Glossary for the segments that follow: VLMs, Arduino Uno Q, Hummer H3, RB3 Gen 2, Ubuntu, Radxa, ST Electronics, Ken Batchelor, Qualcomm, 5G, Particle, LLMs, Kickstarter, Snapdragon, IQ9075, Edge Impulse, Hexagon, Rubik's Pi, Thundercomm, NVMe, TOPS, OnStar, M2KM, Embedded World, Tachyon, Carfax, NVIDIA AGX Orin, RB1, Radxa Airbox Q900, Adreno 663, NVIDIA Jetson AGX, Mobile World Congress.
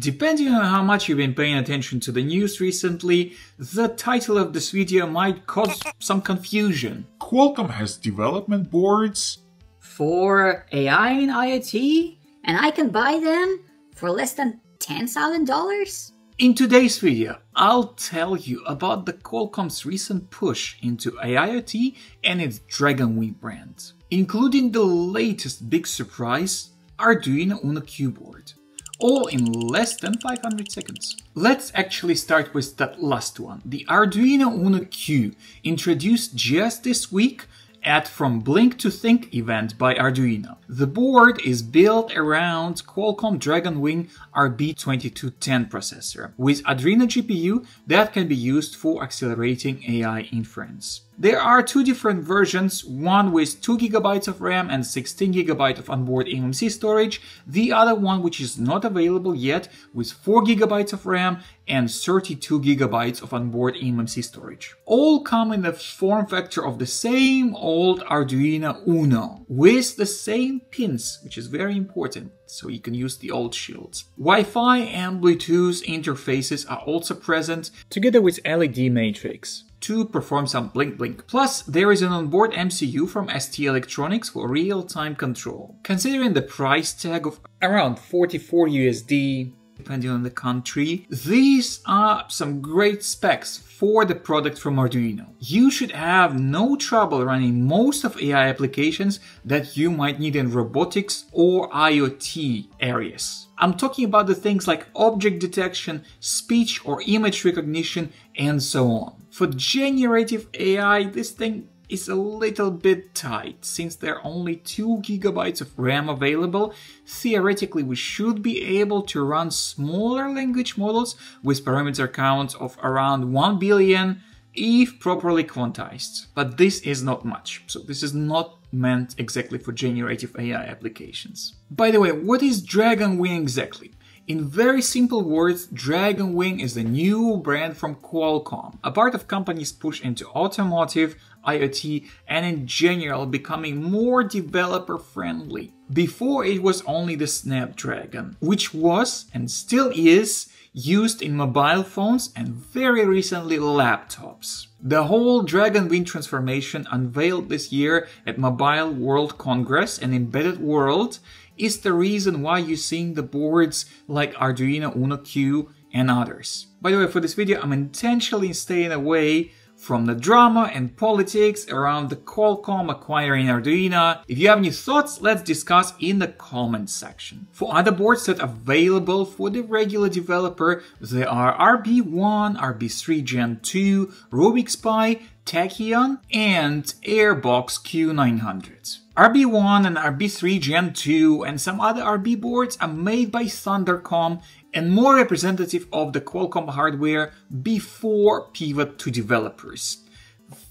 Depending on how much you've been paying attention to the news recently, the title of this video might cause some confusion. Qualcomm has development boards for AI and IoT, and I can buy them for less than $10,000? In today's video, I'll tell you about the Qualcomm's recent push into AIoT and its Dragonwing brand, including the latest big surprise, Arduino Uno Q board, all in less than 500 seconds. Let's actually start with that last one. The Arduino Uno Q, introduced just this week at From Blink to Think event by Arduino. The board is built around Qualcomm Dragonwing RB2210 processor with Adreno GPU that can be used for accelerating AI inference. There are two different versions, one with 2GB of RAM and 16GB of onboard eMMC storage, the other one, which is not available yet, with 4GB of RAM and 32GB of onboard eMMC storage. All come in the form factor of the same old Arduino Uno, with the same pins, which is very important, so you can use the old shields. Wi-Fi and Bluetooth interfaces are also present, together with LED matrix, to perform some blink blink. Plus, there is an onboard MCU from ST Electronics for real-time control. Considering the price tag of around $44 USD, depending on the country, these are some great specs for the product from Arduino. You should have no trouble running most of AI applications that you might need in robotics or IoT areas. I'm talking about the things like object detection, speech or image recognition, and so on. For generative AI, this thing is a little bit tight. Since there are only 2GB of RAM available, theoretically we should be able to run smaller language models with parameter counts of around 1 billion if properly quantized. But this is not much, so this is not meant exactly for generative AI applications. By the way, what is Dragonwing exactly? In very simple words, Dragonwing is the new brand from Qualcomm, a part of company's push into automotive, IoT, and in general becoming more developer-friendly. Before, it was only the Snapdragon, which was, and still is, used in mobile phones and very recently laptops. The whole Dragonwing transformation, unveiled this year at Mobile World Congress and Embedded World, is the reason why you're seeing the boards like Arduino Uno Q and others. By the way, for this video, I'm intentionally staying away from the drama and politics around the Qualcomm acquiring Arduino. If you have any thoughts, let's discuss in the comments section. For other boards that are available for the regular developer, there are RB1, RB3 Gen 2, Rubik's Pi, Tachyon, and Airbox Q900. RB1 and RB3 Gen 2 and some other RB boards are made by Thundercomm and more representative of the Qualcomm hardware before pivot to developers.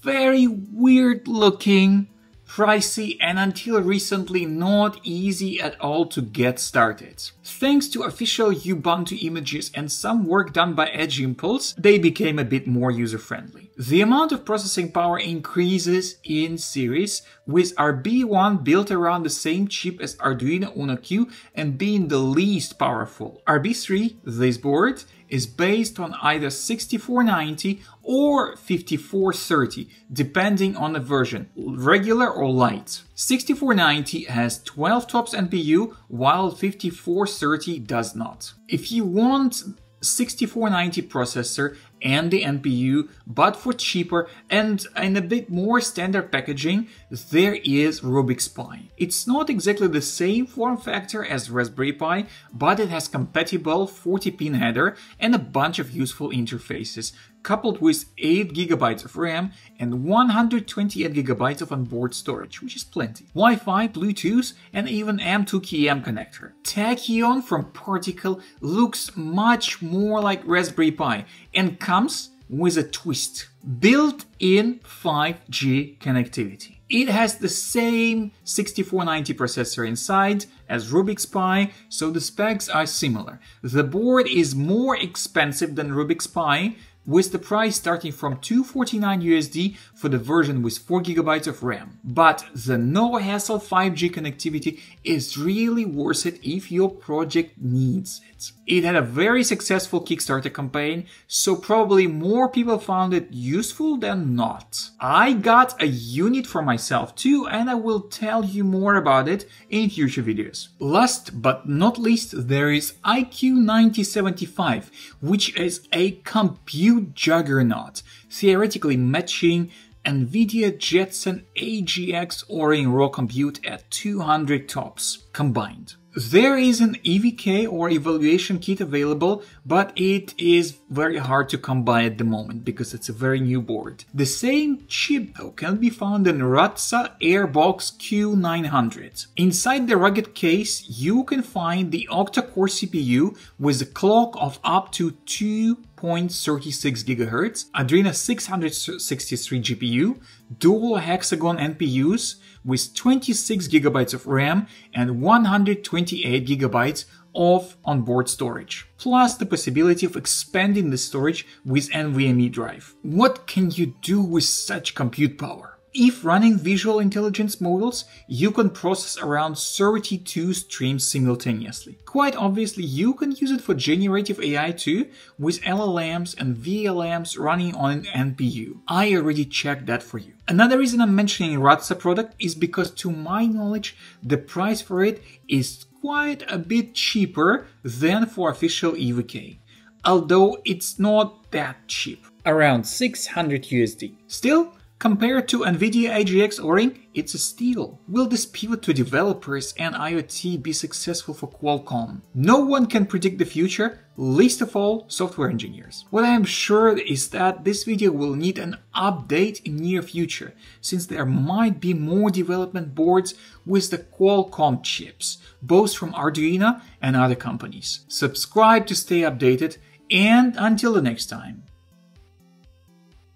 Very weird looking, pricey, and until recently not easy at all to get started. Thanks to official Ubuntu images and some work done by Edge Impulse, they became a bit more user-friendly. The amount of processing power increases in series, with RB1 built around the same chip as Arduino Uno Q and being the least powerful. RB3, this board, is based on either 6490 or 5430, depending on the version, regular or light. 6490 has 12 TOPS NPU, while 5430 does not. If you want 6490 processor and the NPU, but for cheaper and in a bit more standard packaging, there is Rubik's Pi. It's not exactly the same form factor as Raspberry Pi, but it has compatible 40-pin header and a bunch of useful interfaces, coupled with 8GB of RAM and 128GB of onboard storage, which is plenty. Wi-Fi, Bluetooth, and even M2KM connector. Tachyon from Particle looks much more like Raspberry Pi and comes with a twist. Built-in 5G connectivity. It has the same 6490 processor inside as Rubik's Pi, so the specs are similar. The board is more expensive than Rubik's Pi, with the price starting from $249 for the version with 4GB of RAM. But the no-hassle 5G connectivity is really worth it if your project needs it. It had a very successful Kickstarter campaign, so probably more people found it useful than not. I got a unit for myself too, and I will tell you more about it in future videos. Last but not least, there is IQ9075, which is a compute juggernaut, theoretically matching NVIDIA Jetson AGX Orin raw compute at 200 TOPS combined. There is an EVK or evaluation kit available, but it is very hard to come by at the moment because it's a very new board. The same chip though can be found in Radxa Airbox Q900. Inside the rugged case you can find the octa-core CPU with a clock of up to 2.36 GHz, Adreno 663 GPU, dual Hexagon NPUs with 26 GB of RAM and 128 GB of onboard storage, plus the possibility of expanding the storage with NVMe drive. What can you do with such compute power? If running visual intelligence models, you can process around 32 streams simultaneously. Quite obviously, you can use it for generative AI too, with LLMs and VLMs running on an NPU. I already checked that for you. Another reason I'm mentioning Radxa product is because, to my knowledge, the price for it is quite a bit cheaper than for official EVK. Although it's not that cheap, around $600. Still, compared to NVIDIA AGX Orin, it's a steal. Will this pivot to developers and IoT be successful for Qualcomm? No one can predict the future, least of all software engineers. What I am sure is that this video will need an update in near future, since there might be more development boards with the Qualcomm chips, both from Arduino and other companies. Subscribe to stay updated, and until the next time.